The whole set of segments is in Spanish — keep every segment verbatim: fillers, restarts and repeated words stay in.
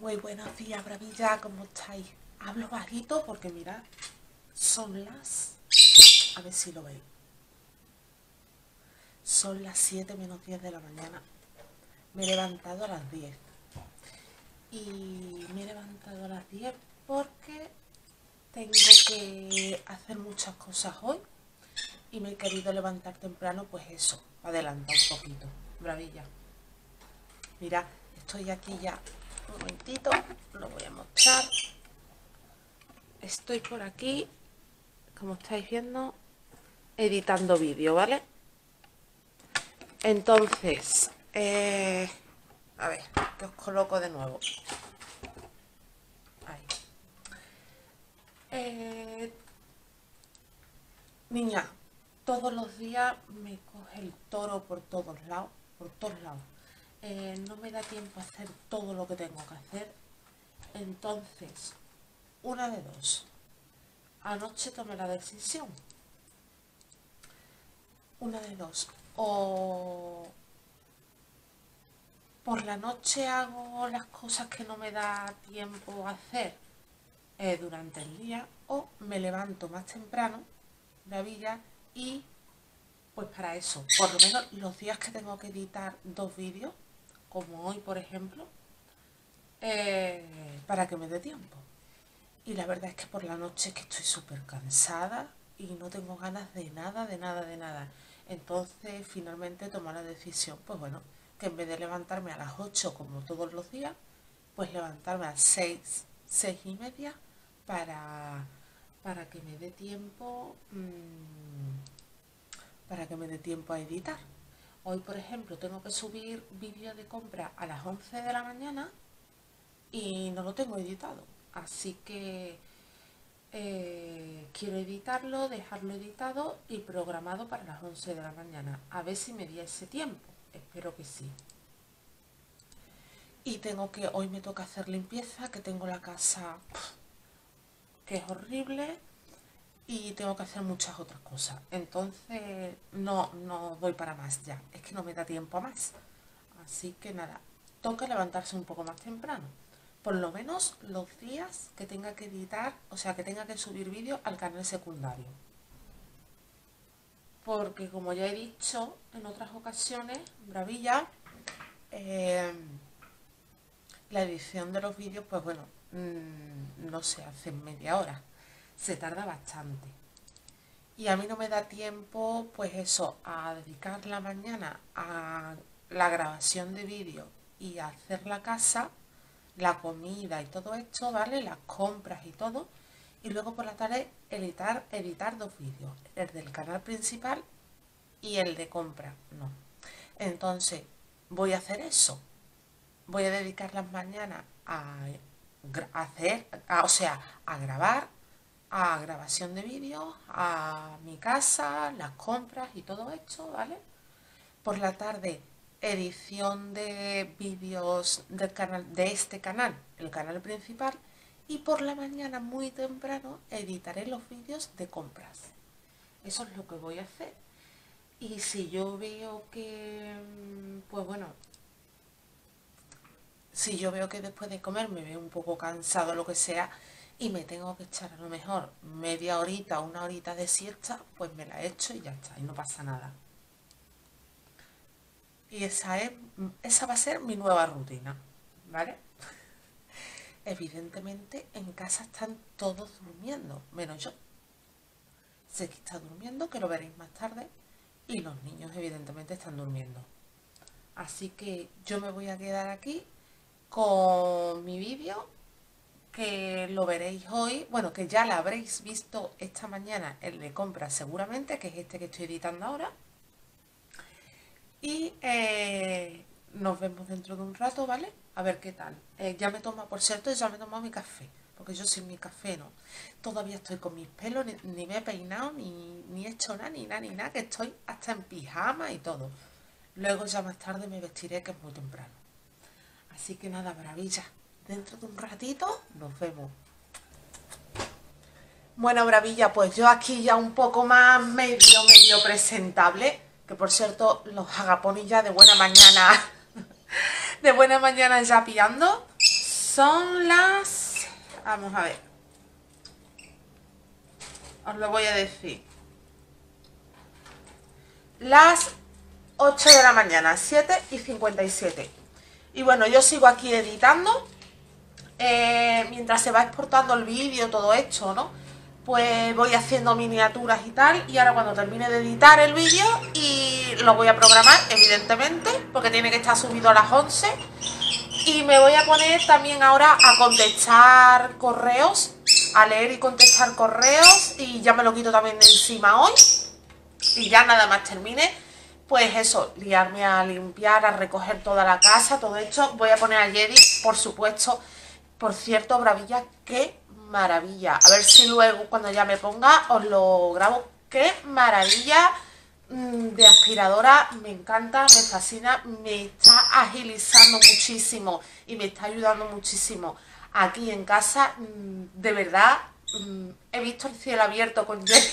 Muy buenos días, bravilla, ¿cómo estáis? Hablo bajito porque mirad, son las... a ver si lo veis. Son las siete menos diez de la mañana. Me he levantado a las diez. Y me he levantado a las diez porque tengo que hacer muchas cosas hoy. Y me he querido levantar temprano, pues eso, para adelantar un poquito. Bravilla. Mirad, estoy aquí ya. Un momentito, lo voy a mostrar. Estoy por aquí, como estáis viendo, editando vídeo, ¿vale? Entonces, eh, a ver, que os coloco de nuevo. Ahí. Eh, niña, todos los días me coge el toro por todos lados, por todos lados. Eh, no me da tiempo a hacer todo lo que tengo que hacer. Entonces, una de dos. Anoche tomé la decisión. Una de dos. O por la noche hago las cosas que no me da tiempo a hacer eh, durante el día. O me levanto más temprano, bravilla, y pues para eso, por lo menos los días que tengo que editar dos vídeos, como hoy, por ejemplo, eh, para que me dé tiempo. Y la verdad es que por la noche es que estoy súper cansada y no tengo ganas de nada, de nada, de nada. Entonces, finalmente tomé la decisión, pues bueno, que en vez de levantarme a las ocho como todos los días, pues levantarme a las seis, seis y media para, para que me dé tiempo... Mmm, para que me dé tiempo a editar. Hoy, por ejemplo, tengo que subir vídeo de compra a las once de la mañana y no lo tengo editado, así que eh, quiero editarlo, dejarlo editado y programado para las once de la mañana, a ver si me di ese tiempo, espero que sí. Y tengo que, hoy me toca hacer limpieza, que tengo la casa que es horrible. Y tengo que hacer muchas otras cosas. Entonces no, no doy para más ya. Es que no me da tiempo a más. Así que nada, toca levantarse un poco más temprano. Por lo menos los días que tenga que editar, o sea, que tenga que subir vídeos al canal secundario. Porque como ya he dicho en otras ocasiones, bravilla, eh, la edición de los vídeos, pues bueno, mmm, no se hace en media hora. Se tarda bastante y a mí no me da tiempo, pues eso, a dedicar la mañana a la grabación de vídeo y a hacer la casa, la comida y todo esto, ¿vale? Las compras y todo, y luego por la tarde editar, editar dos vídeos, el del canal principal y el de compra, no. Entonces voy a hacer eso, voy a dedicar las mañanas a, a hacer, a, o sea, a grabar, a grabación de vídeos, a mi casa, las compras y todo esto, ¿vale? Por la tarde, edición de vídeos del canal, de este canal, el canal principal, y por la mañana muy temprano editaré los vídeos de compras. Eso es lo que voy a hacer. Y si yo veo que, pues bueno, si yo veo que después de comer me veo un poco cansado, lo que sea, y me tengo que echar a lo mejor media horita o una horita de siesta, pues me la echo y ya está, y no pasa nada. Y esa es, esa va a ser mi nueva rutina, ¿vale? Evidentemente en casa están todos durmiendo, menos yo. Seki está durmiendo, que lo veréis más tarde, y los niños evidentemente están durmiendo. Así que yo me voy a quedar aquí con mi vídeo, que lo veréis hoy, bueno, que ya la habréis visto esta mañana, el de compra seguramente, que es este que estoy editando ahora. Y eh, nos vemos dentro de un rato, ¿vale? A ver qué tal. Eh, ya me toma, por cierto, ya me toma mi café, porque yo sin mi café no. Todavía estoy con mis pelos, ni, ni me he peinado, ni, ni he hecho nada, ni nada, ni nada, que estoy hasta en pijama y todo. Luego ya más tarde me vestiré, que es muy temprano. Así que nada, maravilla. Dentro de un ratito nos vemos. Bueno, bravilla, pues yo aquí ya un poco más medio, medio presentable. Que por cierto, los agapones ya de buena mañana, de buena mañana ya pillando. Son las... Vamos a ver. Os lo voy a decir. Las ocho de la mañana, siete y cincuenta y siete. Y bueno, yo sigo aquí editando. Eh, mientras se va exportando el vídeo, todo esto, ¿no? Pues voy haciendo miniaturas y tal. Y ahora cuando termine de editar el vídeo, y lo voy a programar, evidentemente, porque tiene que estar subido a las once. Y me voy a poner también ahora a contestar correos, a leer y contestar correos. Y ya me lo quito también de encima hoy. Y ya nada más termine, pues eso, liarme a limpiar, a recoger toda la casa, todo esto. Voy a poner a Yeedi, por supuesto. Por cierto, bravilla, qué maravilla. A ver si luego, cuando ya me ponga, os lo grabo. Qué maravilla de aspiradora. Me encanta, me fascina. Me está agilizando muchísimo y me está ayudando muchísimo. Aquí en casa, de verdad, he visto el cielo abierto con Yeedi.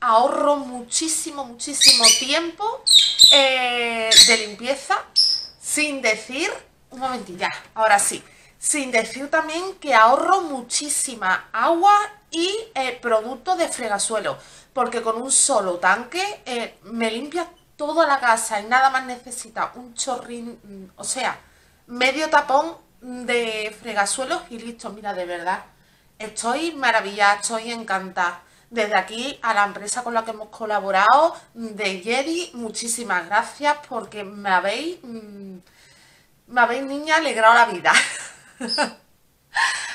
Ahorro muchísimo, muchísimo tiempo eh, de limpieza, sin decir... Un momentito, ya, ahora sí. Sin decir también que ahorro muchísima agua y eh, productos de fregasuelo. Porque con un solo tanque eh, me limpia toda la casa y nada más necesita un chorrín, o sea, medio tapón de fregasuelos y listo. Mira, de verdad, estoy maravillada, estoy encantada. Desde aquí a la empresa con la que hemos colaborado, de Yeedi, muchísimas gracias porque me habéis... Mmm, Me habéis, niña, alegrado la vida.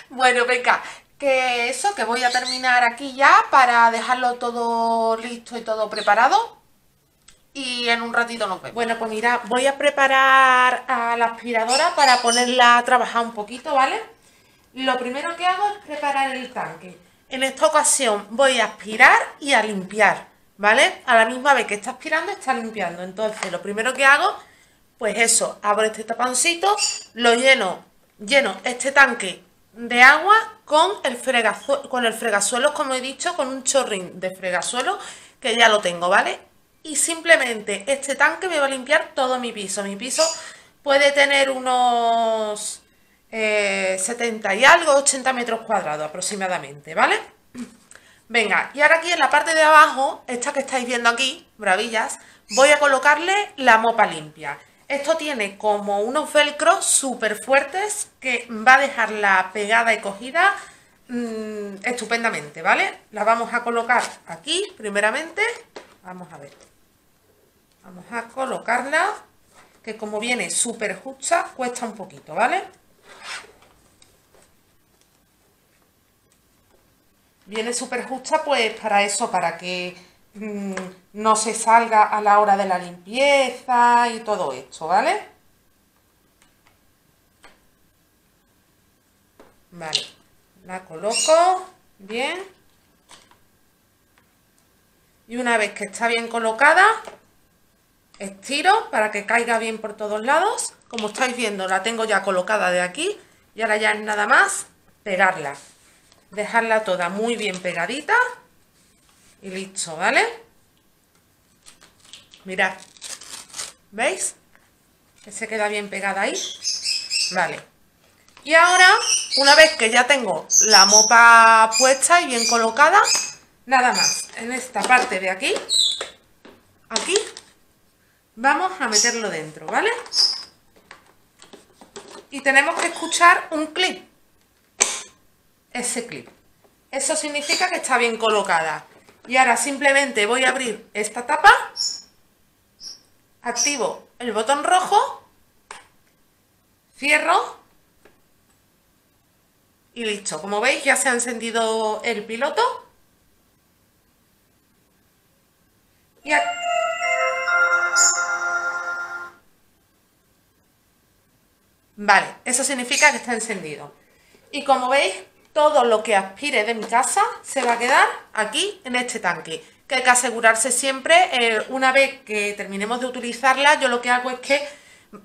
Bueno, venga, que eso, que voy a terminar aquí ya para dejarlo todo listo y todo preparado. Y en un ratito nos vemos. Bueno, pues mira, voy a preparar a la aspiradora para ponerla a trabajar un poquito, ¿vale? Lo primero que hago es preparar el tanque. En esta ocasión voy a aspirar y a limpiar, ¿vale? A la misma vez que está aspirando, está limpiando. Entonces, lo primero que hago... Pues eso, abro este taponcito, lo lleno, lleno este tanque de agua con el, fregazo, con el fregasuelo, como he dicho, con un chorrín de fregasuelo, que ya lo tengo, ¿vale? Y simplemente este tanque me va a limpiar todo mi piso. Mi piso puede tener unos eh, setenta y algo, ochenta metros cuadrados aproximadamente, ¿vale? Venga, y ahora aquí en la parte de abajo, esta que estáis viendo aquí, bravillas, voy a colocarle la mopa limpia. Esto tiene como unos velcros súper fuertes que va a dejarla pegada y cogida mmm, estupendamente, ¿vale? La vamos a colocar aquí primeramente. Vamos a ver. Vamos a colocarla, que como viene súper justa, cuesta un poquito, ¿vale? Viene súper justa pues para eso, para que... no se salga a la hora de la limpieza y todo esto, ¿vale? Vale, la coloco bien. Y una vez que está bien colocada, estiro para que caiga bien por todos lados. Como estáis viendo, la tengo ya colocada de aquí. Y ahora ya es nada más pegarla. Dejarla toda muy bien pegadita. Y listo, ¿vale? Mirad, ¿veis? Que se queda bien pegada ahí. Vale. Y ahora, una vez que ya tengo la mopa puesta y bien colocada, nada más, en esta parte de aquí, aquí, vamos a meterlo dentro, ¿vale? Y tenemos que escuchar un clic. Ese clic. Eso significa que está bien colocada. Y ahora simplemente voy a abrir esta tapa, activo el botón rojo, cierro y listo. Como veis, ya se ha encendido el piloto. Y aquí... Vale, eso significa que está encendido. Y como veis... todo lo que aspire de mi casa se va a quedar aquí en este tanque. Que hay que asegurarse siempre, eh, una vez que terminemos de utilizarla, yo lo que hago es que,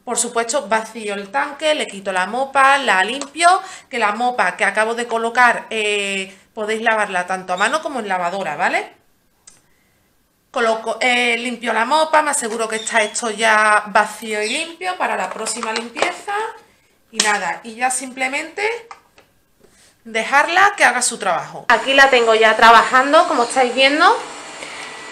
por supuesto, vacío el tanque, le quito la mopa, la limpio, que la mopa que acabo de colocar eh, podéis lavarla tanto a mano como en lavadora, ¿vale? Coloco, eh, limpio la mopa, me aseguro que está esto ya vacío y limpio para la próxima limpieza. y nada, y ya simplemente dejarla que haga su trabajo. Aquí la tengo ya trabajando, como estáis viendo.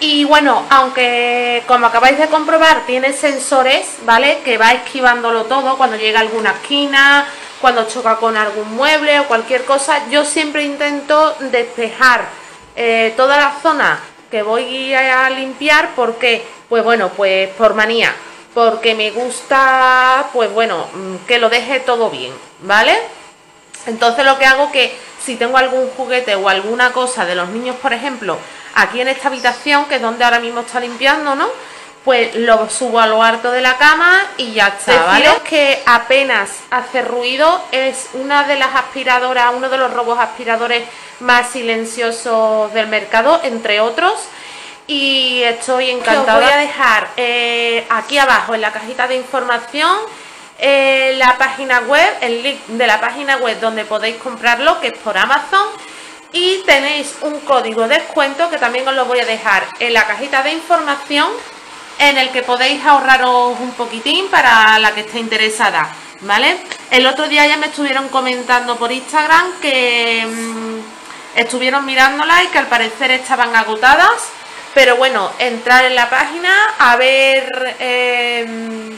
Y bueno, aunque como acabáis de comprobar tiene sensores, ¿vale? Que va esquivándolo todo cuando llega a alguna esquina, cuando choca con algún mueble o cualquier cosa. Yo siempre intento despejar eh, toda la zona que voy a limpiar. ¿Por qué? Pues bueno, pues por manía, porque me gusta, pues bueno, que lo deje todo bien, ¿vale? Entonces lo que hago que si tengo algún juguete o alguna cosa de los niños, por ejemplo, aquí en esta habitación, que es donde ahora mismo está limpiando, ¿no? Pues lo subo a lo alto de la cama y ya está, ¿vale? Deciros que apenas hace ruido, es una de las aspiradoras, uno de los robots aspiradores más silenciosos del mercado, entre otros. Y estoy encantada. Os voy a dejar eh, aquí abajo en la cajita de información eh, la página web, el link de la página web donde podéis comprarlo, que es por Amazon. Y tenéis un código de descuento que también os lo voy a dejar en la cajita de información, en el que podéis ahorraros un poquitín para la que esté interesada, ¿vale? El otro día ya me estuvieron comentando por Instagram que mmm, estuvieron mirándola y que al parecer estaban agotadas. Pero bueno, entrar en la página a ver eh,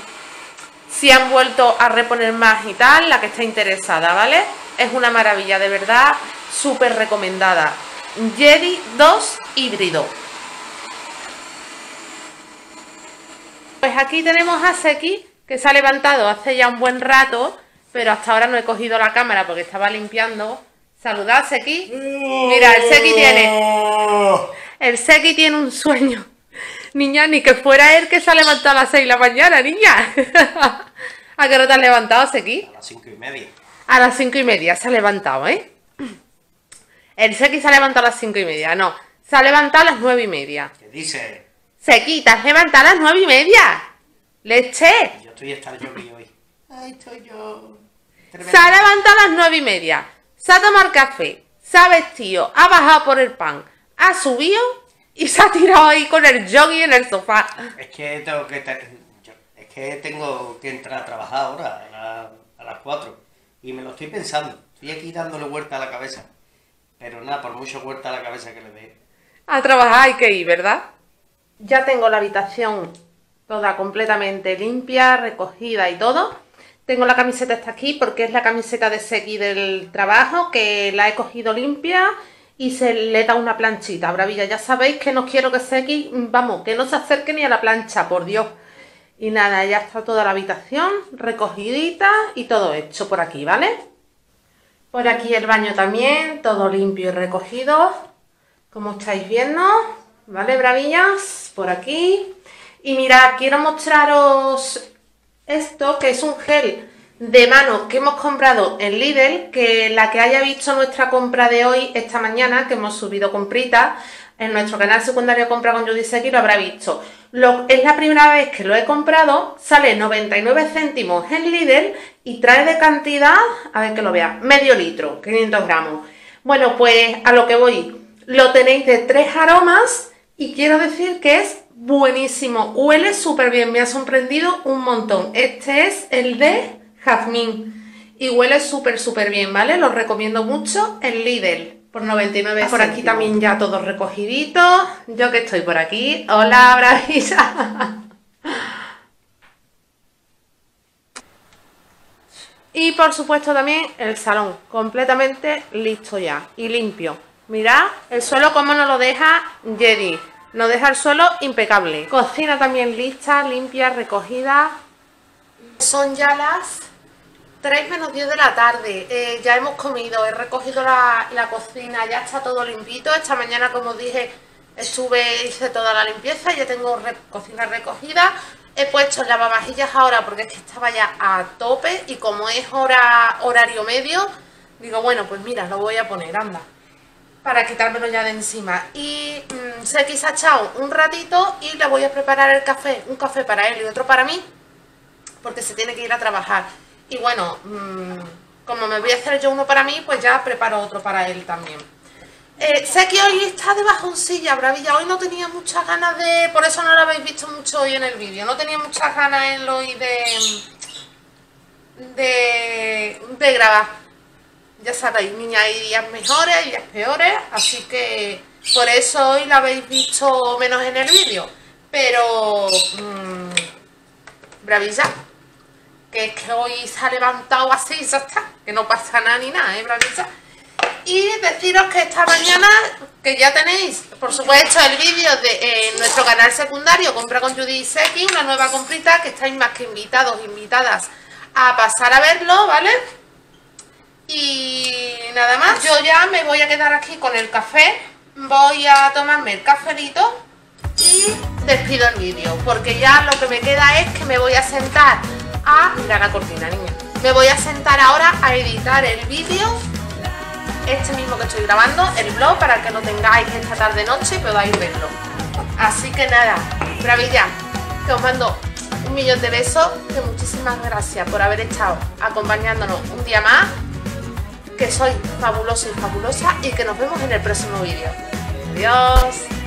si han vuelto a reponer más y tal, la que esté interesada, ¿vale? Es una maravilla, de verdad, súper recomendada. Yeedi dos híbrido. Pues aquí tenemos a Seki, que se ha levantado hace ya un buen rato, pero hasta ahora no he cogido la cámara porque estaba limpiando. Saludad, Seki. Mira, el Seki tiene... El Seki tiene un sueño. Niña, ni que fuera él que se ha levantado a las seis de la mañana, niña. ¿A qué hora te has levantado, Seki? A las cinco y media. A las cinco y media se ha levantado, ¿eh? El Seki se ha levantado a las cinco y media, no. Se ha levantado a las nueve y media. ¿Qué dice? Seki, te has levantado a las nueve y media. ¡Leche! Yo estoy estar yo que hoy. Ay, estoy yo. Tremendo. Se ha levantado a las nueve y media. Se ha tomado café, se ha vestido, ha bajado por el pan, ha subido y se ha tirado ahí con el yogui en el sofá. Es que tengo que, yo, es que, tengo que entrar a trabajar ahora, a, la, a las cuatro. Y me lo estoy pensando, estoy aquí dándole vuelta a la cabeza. Pero nada, por mucho vuelta a la cabeza que le dé. A trabajar hay que ir, ¿verdad? Ya tengo la habitación toda completamente limpia, recogida y todo. Tengo la camiseta hasta aquí porque es la camiseta de Seki del trabajo, que la he cogido limpia y se le da una planchita, bravilla. Ya sabéis que no quiero que Seki, vamos, que no se acerque ni a la plancha, por Dios. Y nada, ya está toda la habitación recogidita y todo hecho por aquí, ¿vale? Por aquí el baño también, todo limpio y recogido, como estáis viendo, ¿vale, bravillas? Por aquí. Y mirad, quiero mostraros... esto, que es un gel de mano que hemos comprado en Lidl, que la que haya visto nuestra compra de hoy, esta mañana, que hemos subido comprita en nuestro canal secundario Compra con Judith y Seki, lo habrá visto. Lo, es la primera vez que lo he comprado, sale noventa y nueve céntimos en Lidl y trae de cantidad, a ver que lo vea, medio litro, quinientos gramos. Bueno, pues a lo que voy, lo tenéis de tres aromas y quiero decir que es buenísimo, huele súper bien, me ha sorprendido un montón. Este es el de jazmín y huele súper súper bien, ¿vale? Lo recomiendo mucho en Lidl por noventa y nueve. Por aquí también ya todo recogidito, yo que estoy por aquí. Hola, bravilla. Y por supuesto también el salón completamente listo ya y limpio. Mirad el suelo como nos lo deja Yeedi. No deja el suelo impecable. Cocina también lista, limpia, recogida. Son ya las tres menos diez de la tarde. Eh, ya hemos comido, he recogido la, la cocina, ya está todo limpito. Esta mañana, como dije, estuve, hice toda la limpieza. Ya tengo re, cocina recogida. He puesto lavavajillas ahora porque es que estaba ya a tope. Y como es hora, horario medio, digo, bueno, pues mira, lo voy a poner, anda, para quitármelo ya de encima. Y mmm, Seki se ha echado un ratito y le voy a preparar el café, un café para él y otro para mí, porque se tiene que ir a trabajar. Y bueno, mmm, como me voy a hacer yo uno para mí, pues ya preparo otro para él también. Eh, Seki hoy está de bajoncilla, bravilla. Hoy no tenía muchas ganas de... por eso no lo habéis visto mucho hoy en el vídeo. No tenía muchas ganas en lo de... de, de grabar. Ya sabéis, niña, hay días mejores, hay días peores, así que por eso hoy la habéis visto menos en el vídeo. Pero mmm, bravilla, que es que hoy se ha levantado así y ya está, que no pasa nada ni nada, ¿eh, bravilla? Y deciros que esta mañana, que ya tenéis, por supuesto, el vídeo de eh, nuestro canal secundario, Compra con Judith y Seki, una nueva comprita, que estáis más que invitados, invitadas a pasar a verlo, ¿vale? Y nada más, yo ya me voy a quedar aquí con el café, voy a tomarme el cafelito y despido el vídeo, porque ya lo que me queda es que me voy a sentar a... Mira la cortina, niña. Me voy a sentar ahora a editar el vídeo, este mismo que estoy grabando, el vlog, para que lo tengáis esta tarde noche y podáis verlo. Así que nada, bravilla, que os mando un millón de besos, que muchísimas gracias por haber estado acompañándonos un día más, que sois fabulosos y fabulosas, y que nos vemos en el próximo vídeo. Adiós.